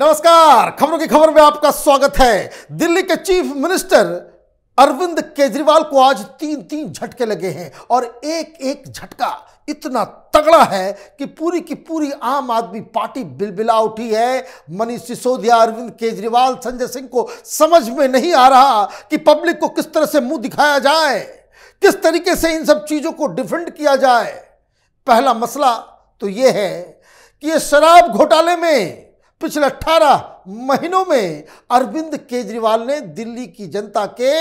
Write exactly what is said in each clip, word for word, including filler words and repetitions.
नमस्कार, खबरों की खबर में आपका स्वागत है। दिल्ली के चीफ मिनिस्टर अरविंद केजरीवाल को आज तीन तीन झटके लगे हैं और एक एक झटका इतना तगड़ा है कि पूरी की पूरी आम आदमी पार्टी बिलबिला उठी है। मनीष सिसोदिया, अरविंद केजरीवाल, संजय सिंह को समझ में नहीं आ रहा कि पब्लिक को किस तरह से मुंह दिखाया जाए, किस तरीके से इन सब चीज़ों को डिफेंड किया जाए। पहला मसला तो ये है कि ये शराब घोटाले में पिछले अठारह महीनों में अरविंद केजरीवाल ने दिल्ली की जनता के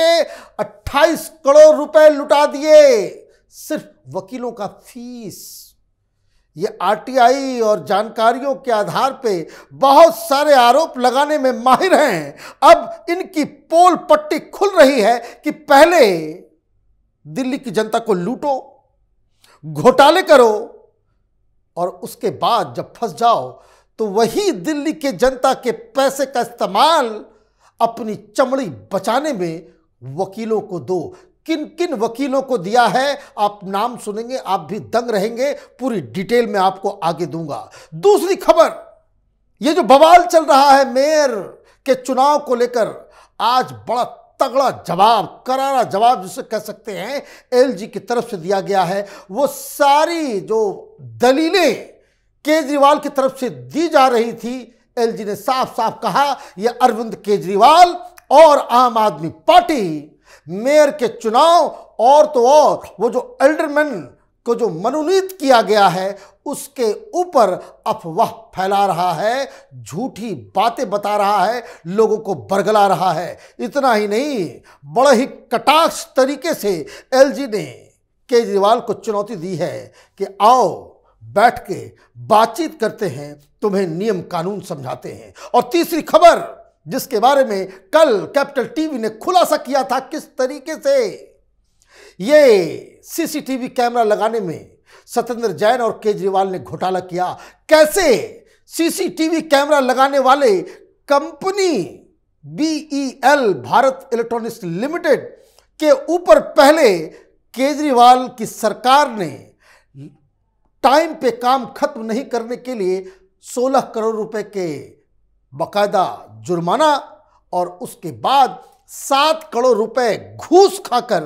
अट्ठाईस करोड़ रुपए लुटा दिए, सिर्फ वकीलों का फीस। ये आरटीआई और जानकारियों के आधार पे बहुत सारे आरोप लगाने में माहिर हैं। अब इनकी पोल पट्टी खुल रही है कि पहले दिल्ली की जनता को लूटो, घोटाले करो और उसके बाद जब फंस जाओ तो वही दिल्ली के जनता के पैसे का इस्तेमाल अपनी चमड़ी बचाने में वकीलों को दो। किन किन वकीलों को दिया है आप नाम सुनेंगे, आप भी दंग रहेंगे। पूरी डिटेल में आपको आगे दूंगा। दूसरी खबर, ये जो बवाल चल रहा है मेयर के चुनाव को लेकर, आज बड़ा तगड़ा जवाब, करारा जवाब जिसे कह सकते हैं, एलजी की तरफ से दिया गया है। वो सारी जो दलीलें केजरीवाल की तरफ से दी जा रही थी, एलजी ने साफ साफ कहा यह अरविंद केजरीवाल और आम आदमी पार्टी मेयर के चुनाव और तो और वो जो एल्डरमैन को जो मनोनीत किया गया है उसके ऊपर अफवाह फैला रहा है, झूठी बातें बता रहा है, लोगों को बरगला रहा है। इतना ही नहीं, बड़ा ही कटाक्ष तरीके से एलजी ने केजरीवाल को चुनौती दी है कि आओ बैठ के बातचीत करते हैं, तुम्हें नियम कानून समझाते हैं। और तीसरी खबर जिसके बारे में कल कैपिटल टीवी ने खुलासा किया था, किस तरीके से ये सीसीटीवी कैमरा लगाने में सत्येंद्र जैन और केजरीवाल ने घोटाला किया, कैसे सीसीटीवी कैमरा लगाने वाले company B E L Bharat electronics limited के ऊपर पहले केजरीवाल की सरकार ने टाइम पे काम खत्म नहीं करने के लिए सोलह करोड़ रुपए के बकायदा जुर्माना और उसके बाद सात करोड़ रुपए घूस खाकर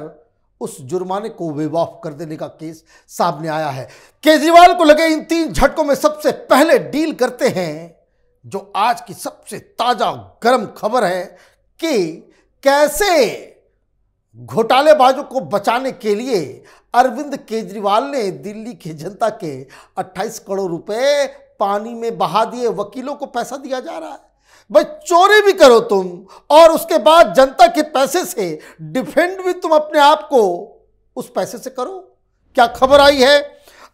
उस जुर्माने को वेव ऑफ कर देने का केस सामने आया है। केजरीवाल को लगे इन तीन झटकों में सबसे पहले डील करते हैं जो आज की सबसे ताजा गर्म खबर है कि कैसे घोटालेबाजों को बचाने के लिए अरविंद केजरीवाल ने दिल्ली की जनता के अट्ठाईस करोड़ रुपए पानी में बहा दिए। वकीलों को पैसा दिया जा रहा है, भाई चोरी भी करो तुम और उसके बाद जनता के पैसे से डिफेंड भी तुम अपने आप को उस पैसे से करो। क्या खबर आई है,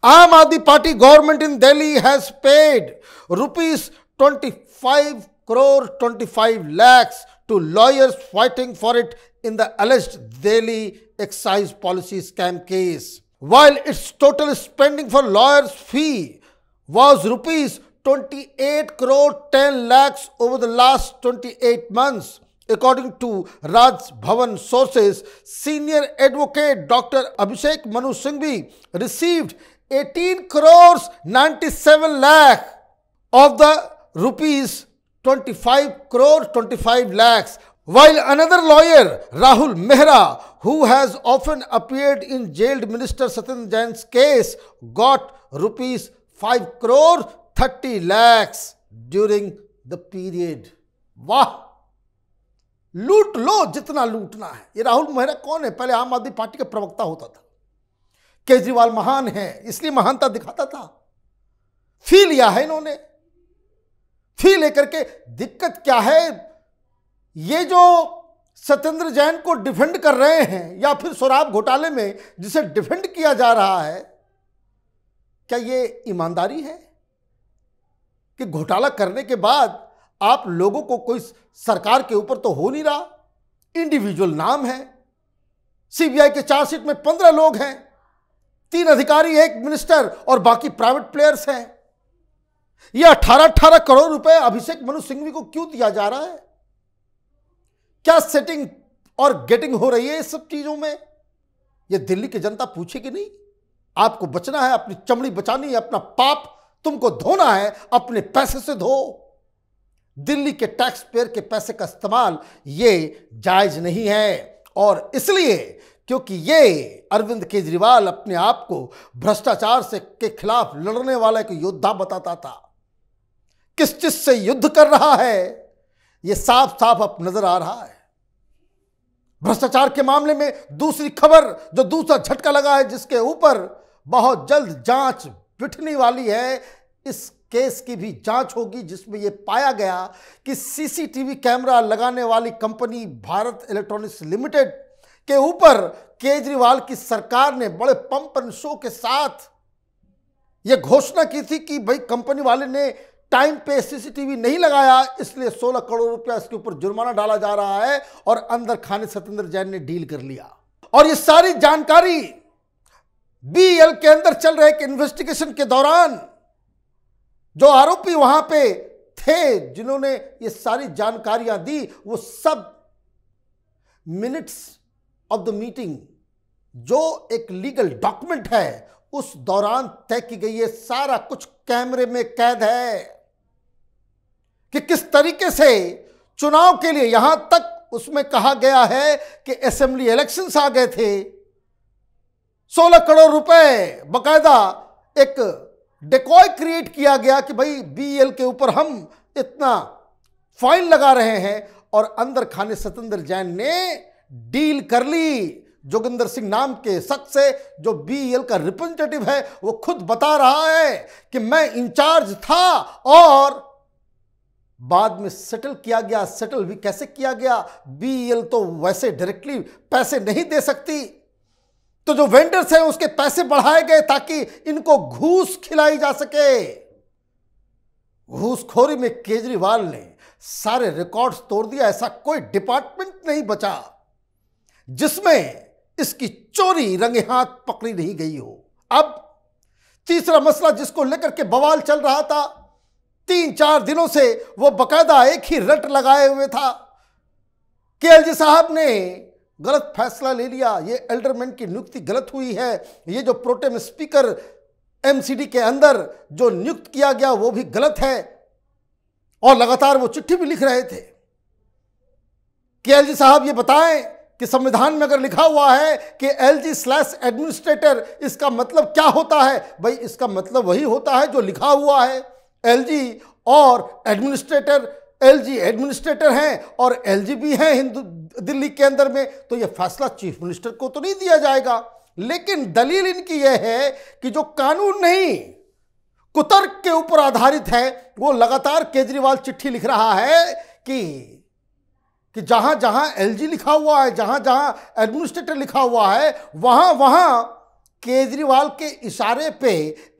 Aam Aadmi party government in Delhi has paid rupees पच्चीस करोड़ पच्चीस lakh to lawyers fighting for it in the alleged Delhi excise policy scam case, while its total spending for lawyers fee was rupees twenty-eight crore ten lakhs over the last twenty-eight months, according to Raj Bhavan sources. Senior advocate Doctor Abhishek Manu Singhvi received eighteen crores ninety-seven lakh of the rupees twenty-five crore twenty-five lakhs, while another lawyer Rahul Mehra, who has often appeared in jailed Minister Satyendra Jain's case, got rupees five crore thirty lakhs during the period. Wow! लूट लो जितना लूटना है। ये राहुल मेहरा कौन है? पहले आम Aadmi party का प्रवक्ता होता था। केजरीवाल महान है इसलिए महानता दिखाता था, फी लिया है इन्होंने, फी लेकर के। दिक्कत क्या है, ये जो सत्येंद्र जैन को डिफेंड कर रहे हैं या फिर शराब घोटाले में जिसे डिफेंड किया जा रहा है, क्या ये ईमानदारी है कि घोटाला करने के बाद आप लोगों को कोई सरकार के ऊपर तो हो नहीं रहा, इंडिविजुअल नाम है। सीबीआई के चार्जशीट में पंद्रह लोग हैं, तीन अधिकारी, एक मिनिस्टर और बाकी प्राइवेट प्लेयर्स हैं। ये अठारह अठारह करोड़ रुपए अभिषेक मनु सिंघवी को क्यों दिया जा रहा है? क्या सेटिंग और गेटिंग हो रही है इस सब चीजों में? ये दिल्ली की जनता पूछेगी नहीं। आपको बचना है, अपनी चमड़ी बचानी है, अपना पाप तुमको धोना है, अपने पैसे से धो। दिल्ली के टैक्स पेयर के पैसे का इस्तेमाल ये जायज नहीं है, और इसलिए क्योंकि ये अरविंद केजरीवाल अपने आप को भ्रष्टाचार से के खिलाफ लड़ने वाला एक योद्धा बताता था। किस चीज से युद्ध कर रहा है ये साफ साफ अब नजर आ रहा है। भ्रष्टाचार के मामले में दूसरी खबर, जो दूसरा झटका लगा है, जिसके ऊपर बहुत जल्द जांच बिठने वाली है, इस केस की भी जांच होगी जिसमें यह पाया गया कि सीसीटीवी कैमरा लगाने वाली कंपनी भारत इलेक्ट्रॉनिक्स लिमिटेड के ऊपर केजरीवाल की सरकार ने बड़े पंप एंड शो के साथ यह घोषणा की थी कि भाई कंपनी वाले ने टाइम पे सीसीटीवी नहीं लगाया, इसलिए सोलह करोड़ रुपया इसके ऊपर जुर्माना डाला जा रहा है, और अंदर खाने सत्येंद्र जैन ने डील कर लिया। और ये सारी जानकारी बीएल के अंदर चल रहे एक इन्वेस्टिगेशन के दौरान जो आरोपी वहां पे थे, जिन्होंने ये सारी जानकारियां दी, वो सब मिनट्स ऑफ द मीटिंग जो एक लीगल डॉक्यूमेंट है उस दौरान तय की गई है। सारा कुछ कैमरे में कैद है कि किस तरीके से चुनाव के लिए, यहां तक उसमें कहा गया है कि असेंबली इलेक्शंस आ गए थे, सोलह करोड़ रुपए बकायदा एक डेकॉय क्रिएट किया गया कि भाई बीएल के ऊपर हम इतना फाइन लगा रहे हैं, और अंदर खाने सत्येंद्र जैन ने डील कर ली जोगिंदर सिंह नाम के शख्स से, जो बीएल का रिप्रेजेंटेटिव है। वो खुद बता रहा है कि मैं इंचार्ज था और बाद में सेटल किया गया। सेटल भी कैसे किया गया? बीएल तो वैसे डायरेक्टली पैसे नहीं दे सकती, तो जो वेंडर्स हैं उसके पैसे बढ़ाए गए ताकि इनको घूस खिलाई जा सके। घूसखोरी में केजरीवाल ने सारे रिकॉर्ड्स तोड़ दिया। ऐसा कोई डिपार्टमेंट नहीं बचा जिसमें इसकी चोरी रंगे हाथ पकड़ी नहीं गई हो। अब तीसरा मसला जिसको लेकर के बवाल चल रहा था तीन चार दिनों से, वो बकायदा एक ही रट लगाए हुए था कि एलजी साहब ने गलत फैसला ले लिया, ये एल्डरमैन की नियुक्ति गलत हुई है, ये जो प्रोटेम स्पीकर एमसीडी के अंदर जो नियुक्त किया गया वो भी गलत है, और लगातार वो चिट्ठी भी लिख रहे थे कि एलजी साहब ये बताएं कि संविधान में अगर लिखा हुआ है कि एलजी स्लैश एडमिनिस्ट्रेटर, इसका मतलब क्या होता है? भाई इसका मतलब वही होता है जो लिखा हुआ है। एलजी और एडमिनिस्ट्रेटर, एलजी एडमिनिस्ट्रेटर हैं और एलजी भी हैं हिंदू दिल्ली के अंदर में, तो यह फैसला चीफ मिनिस्टर को तो नहीं दिया जाएगा। लेकिन दलील इनकी यह है कि जो कानून नहीं कुतर्क के ऊपर आधारित है, वो लगातार केजरीवाल चिट्ठी लिख रहा है कि कि जहां जहां एलजी लिखा हुआ है, जहां जहां एडमिनिस्ट्रेटर लिखा हुआ है, वहां वहां केजरीवाल के इशारे पे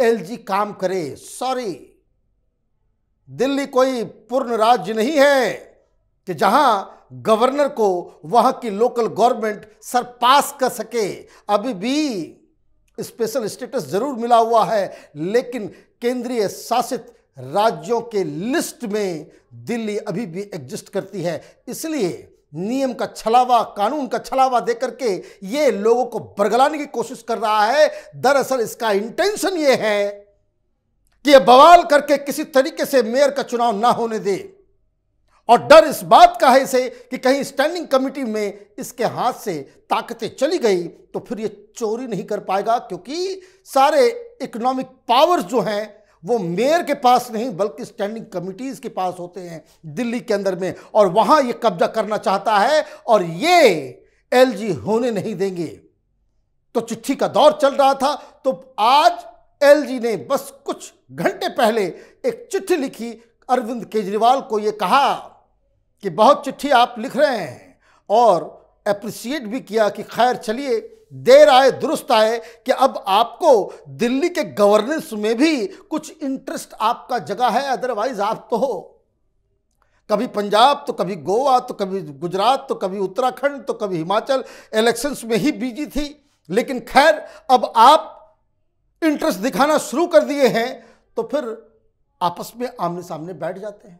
एलजी काम करे। सॉरी, दिल्ली कोई पूर्ण राज्य नहीं है कि जहां गवर्नर को वहां की लोकल गवर्नमेंट सरपास कर सके। अभी भी स्पेशल स्टेटस जरूर मिला हुआ है, लेकिन केंद्रीय शासित राज्यों के लिस्ट में दिल्ली अभी भी एग्जिस्ट करती है। इसलिए नियम का छलावा, कानून का छलावा दे करके ये लोगों को बरगलाने की कोशिश कर रहा है। दरअसल इसका इंटेंशन ये है कि ये बवाल करके किसी तरीके से मेयर का चुनाव ना होने दे, और डर इस बात का है इसे कि कहीं स्टैंडिंग कमेटी में इसके हाथ से ताकतें चली गई तो फिर ये चोरी नहीं कर पाएगा, क्योंकि सारे इकोनॉमिक पावर्स जो हैं वो मेयर के पास नहीं बल्कि स्टैंडिंग कमिटीज के पास होते हैं दिल्ली के अंदर में, और वहां ये कब्जा करना चाहता है, और ये एलजी होने नहीं देंगे। तो चिट्ठी का दौर चल रहा था, तो आज एलजी ने बस कुछ घंटे पहले एक चिट्ठी लिखी अरविंद केजरीवाल को, ये कहा कि बहुत चिट्ठी आप लिख रहे हैं, और अप्रिशिएट भी किया कि खैर चलिए देर आए दुरुस्त आए कि अब आपको दिल्ली के गवर्नेंस में भी कुछ इंटरेस्ट आपका जगह है, अदरवाइज आप तो हो कभी पंजाब तो कभी गोवा तो कभी गुजरात तो कभी उत्तराखंड तो कभी हिमाचल इलेक्शंस में ही बिजी थी, लेकिन खैर अब आप इंटरेस्ट दिखाना शुरू कर दिए हैं, तो फिर आपस में आमने सामने बैठ जाते हैं।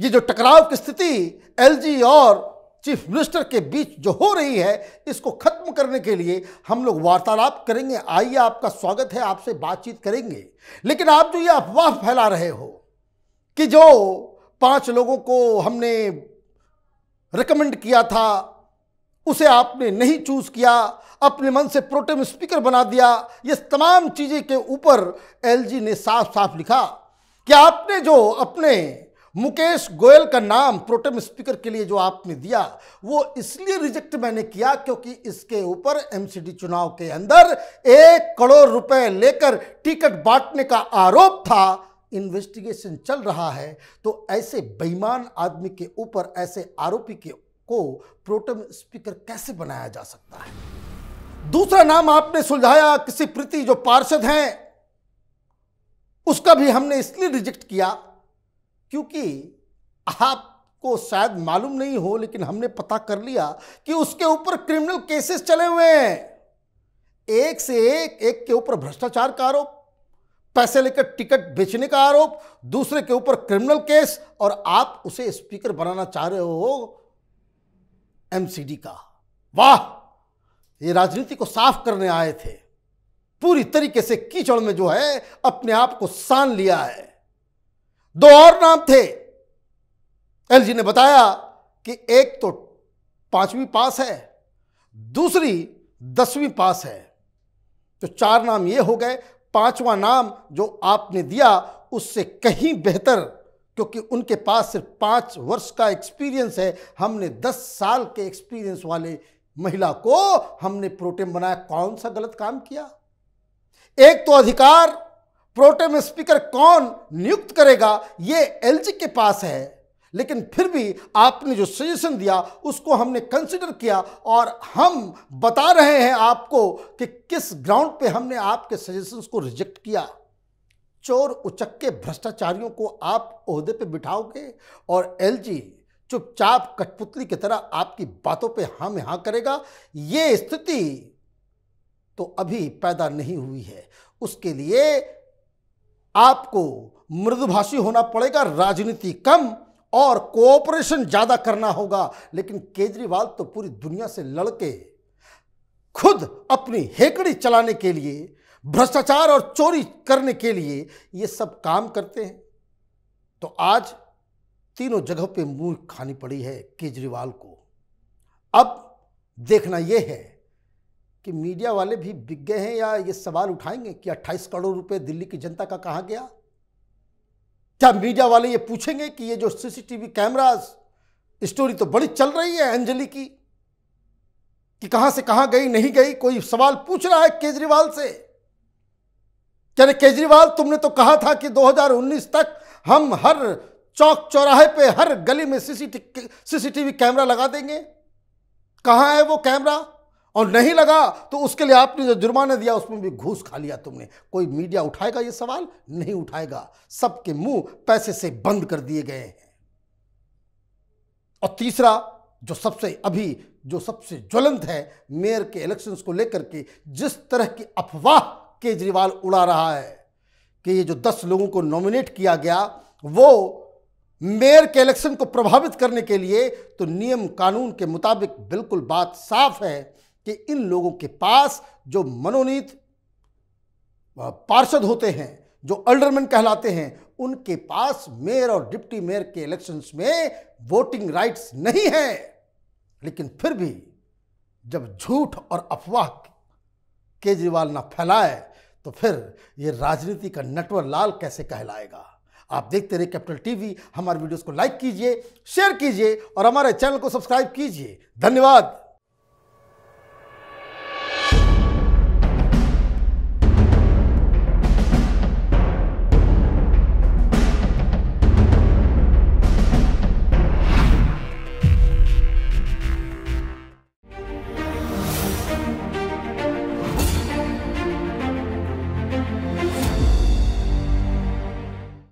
ये जो टकराव की स्थिति एलजी और चीफ मिनिस्टर के बीच जो हो रही है, इसको खत्म करने के लिए हम लोग वार्तालाप करेंगे। आइए, आपका स्वागत है, आपसे बातचीत करेंगे। लेकिन आप जो ये अफवाह फैला रहे हो कि जो पांच लोगों को हमने रिकमेंड किया था, उसे आपने नहीं चूज किया, अपने मन से प्रोटेम स्पीकर बना दिया। ये तमाम चीज़ें के ऊपर एलजी ने साफ साफ लिखा कि आपने जो अपने मुकेश गोयल का नाम प्रोटेम स्पीकर के लिए जो आपने दिया वो इसलिए रिजेक्ट मैंने किया क्योंकि इसके ऊपर एमसीडी चुनाव के अंदर एक करोड़ रुपए लेकर टिकट बांटने का आरोप था। इन्वेस्टिगेशन चल रहा है, तो ऐसे बेईमान आदमी के ऊपर, ऐसे आरोपी के को प्रोटेम स्पीकर कैसे बनाया जा सकता है। दूसरा नाम आपने सुलझाया किसी प्रीति जो पार्षद हैं, उसका भी हमने इसलिए रिजेक्ट किया क्योंकि आपको शायद मालूम नहीं हो, लेकिन हमने पता कर लिया कि उसके ऊपर क्रिमिनल केसेस चले हुए हैं, एक से एक एक के ऊपर भ्रष्टाचार का आरोप, पैसे लेकर टिकट बेचने का आरोप, दूसरे के ऊपर क्रिमिनल केस, और आप उसे स्पीकर बनाना चाह रहे हो एमसीडी का। वाह, ये राजनीति को साफ करने आए थे, पूरी तरीके से कीचड़ में जो है अपने आप को सान लिया है। दो और नाम थे, एलजी ने बताया कि एक तो पांचवी पास है, दूसरी दसवीं पास है, तो चार नाम ये हो गए। पांचवा नाम जो आपने दिया उससे कहीं बेहतर, क्योंकि उनके पास सिर्फ पांच वर्ष का एक्सपीरियंस है, हमने दस साल के एक्सपीरियंस वाले महिला को हमने प्रोटेम बनाया। कौन सा गलत काम किया? एक तो अधिकार प्रोटेम स्पीकर कौन नियुक्त करेगा ये एलजी के पास है, लेकिन फिर भी आपने जो सजेशन दिया उसको हमने कंसिडर किया, और हम बता रहे हैं आपको कि किस ग्राउंड पे हमने आपके सजेशंस को रिजेक्ट किया। चोर उचक्के भ्रष्टाचारियों को आप ओहदे पे बिठाओगे और एलजी चुपचाप कठपुतली की तरह आपकी बातों पे हाँ में हाँ करेगा, ये स्थिति तो अभी पैदा नहीं हुई है। उसके लिए आपको मृदुभाषी होना पड़ेगा, राजनीति कम और कोऑपरेशन ज्यादा करना होगा। लेकिन केजरीवाल तो पूरी दुनिया से लड़के खुद अपनी हेकड़ी चलाने के लिए, भ्रष्टाचार और चोरी करने के लिए ये सब काम करते हैं। तो आज तीनों जगह पे मुंह खानी पड़ी है केजरीवाल को। अब देखना यह है कि मीडिया वाले भी बिक गए हैं या ये सवाल उठाएंगे कि अट्ठाईस करोड़ रुपए दिल्ली की जनता का कहाँ गया। क्या मीडिया वाले ये पूछेंगे कि ये जो सीसीटीवी कैमराज स्टोरी तो बड़ी चल रही है अंजलि की, कि कहाँ से कहाँ गई, नहीं गई, कोई सवाल पूछ रहा है केजरीवाल से। क्या केजरीवाल तुमने तो कहा था कि दो हज़ार उन्नीस तक हम हर चौक चौराहे पे, हर गली में सीसीटीवी कैमरा लगा देंगे, कहाँ है वो कैमरा? और नहीं लगा तो उसके लिए आपने जो जुर्माना दिया उसमें भी घूस खा लिया तुमने। कोई मीडिया उठाएगा ये सवाल? नहीं उठाएगा, सबके मुंह पैसे से बंद कर दिए गए हैं। और तीसरा जो सबसे अभी जो सबसे ज्वलंत है, मेयर के इलेक्शंस को लेकर के जिस तरह की अफवाह केजरीवाल उड़ा रहा है कि ये जो दस लोगों को नॉमिनेट किया गया वो मेयर के इलेक्शन को प्रभावित करने के लिए, तो नियम कानून के मुताबिक बिल्कुल बात साफ है कि इन लोगों के पास जो मनोनीत पार्षद होते हैं, जो अल्डरमैन कहलाते हैं, उनके पास मेयर और डिप्टी मेयर के इलेक्शंस में वोटिंग राइट्स नहीं है। लेकिन फिर भी जब झूठ और अफवाह केजरीवाल ना फैलाए तो फिर ये राजनीति का नटवर लाल कैसे कहलाएगा। आप देखते रहिए कैपिटल टीवी, हमारे वीडियोस को लाइक कीजिए, शेयर कीजिए और हमारे चैनल को सब्सक्राइब कीजिए। धन्यवाद।